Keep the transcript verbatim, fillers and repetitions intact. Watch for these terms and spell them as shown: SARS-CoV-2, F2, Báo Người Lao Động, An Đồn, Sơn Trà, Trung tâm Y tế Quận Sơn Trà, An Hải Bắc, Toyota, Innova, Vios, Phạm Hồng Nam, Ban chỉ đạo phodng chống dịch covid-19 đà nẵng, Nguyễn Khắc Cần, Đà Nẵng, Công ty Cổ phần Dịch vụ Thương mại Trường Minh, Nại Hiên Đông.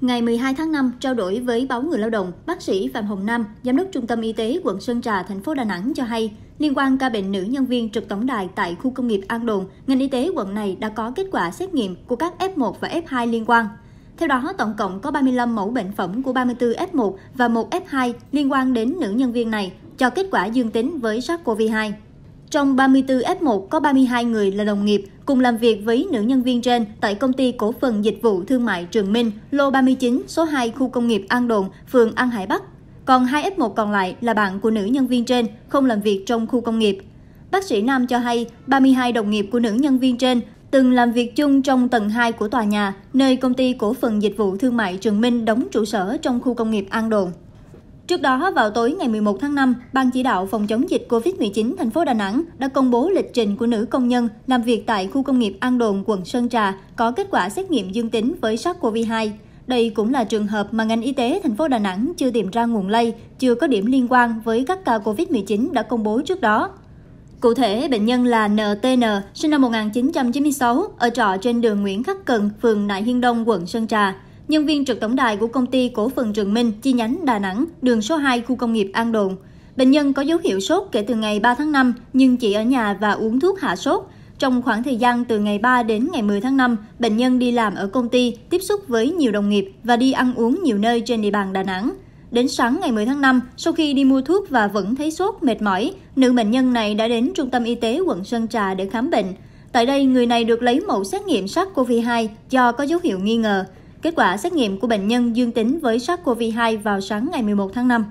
Ngày mười hai tháng năm, trao đổi với báo Người Lao động, bác sĩ Phạm Hồng Nam, giám đốc Trung tâm Y tế quận Sơn Trà, thành phố Đà Nẵng cho hay, liên quan ca bệnh nữ nhân viên trực tổng đài tại khu công nghiệp An Đồn, ngành y tế quận này đã có kết quả xét nghiệm của các ép một và ép hai liên quan. Theo đó, tổng cộng có ba mươi lăm mẫu bệnh phẩm của ba mươi tư ép một và một ép hai liên quan đến nữ nhân viên này cho kết quả dương tính với SARS-xê o vê hai. Trong ba mươi tư ép một có ba mươi hai người là đồng nghiệp cùng làm việc với nữ nhân viên trên tại Công ty Cổ phần Dịch vụ Thương mại Trường Minh, lô ba mươi chín, số hai khu công nghiệp An Đồn, phường An Hải Bắc. Còn hai ép một còn lại là bạn của nữ nhân viên trên, không làm việc trong khu công nghiệp. Bác sĩ Nam cho hay, ba mươi hai đồng nghiệp của nữ nhân viên trên từng làm việc chung trong tầng hai của tòa nhà, nơi Công ty Cổ phần Dịch vụ Thương mại Trường Minh đóng trụ sở trong khu công nghiệp An Đồn. Trước đó, vào tối ngày mười một tháng năm, Ban Chỉ đạo Phòng chống dịch cô vít mười chín thành phố Đà Nẵng đã công bố lịch trình của nữ công nhân làm việc tại khu công nghiệp An Đồn, quận Sơn Trà có kết quả xét nghiệm dương tính với SARS-xê o vê hai. Đây cũng là trường hợp mà ngành y tế thành phố Đà Nẵng chưa tìm ra nguồn lây, chưa có điểm liên quan với các ca cô vít mười chín đã công bố trước đó. Cụ thể, bệnh nhân là en tê en, sinh năm một nghìn chín trăm chín mươi sáu, ở trọ trên đường Nguyễn Khắc Cần, phường Nại Hiên Đông, quận Sơn Trà. Nhân viên trực tổng đài của Công ty Cổ phần Trường Minh, chi nhánh Đà Nẵng, đường số hai khu công nghiệp An Đồn. Bệnh nhân có dấu hiệu sốt kể từ ngày ba tháng năm nhưng chỉ ở nhà và uống thuốc hạ sốt. Trong khoảng thời gian từ ngày ba đến ngày mười tháng năm, bệnh nhân đi làm ở công ty, tiếp xúc với nhiều đồng nghiệp và đi ăn uống nhiều nơi trên địa bàn Đà Nẵng. Đến sáng ngày mười tháng năm, sau khi đi mua thuốc và vẫn thấy sốt, mệt mỏi, nữ bệnh nhân này đã đến Trung tâm Y tế quận Sơn Trà để khám bệnh. Tại đây, người này được lấy mẫu xét nghiệm SARS-xê o vê hai do có dấu hiệu nghi ngờ. Kết quả xét nghiệm của bệnh nhân dương tính với SARS-xê o vê hai vào sáng ngày mười một tháng năm.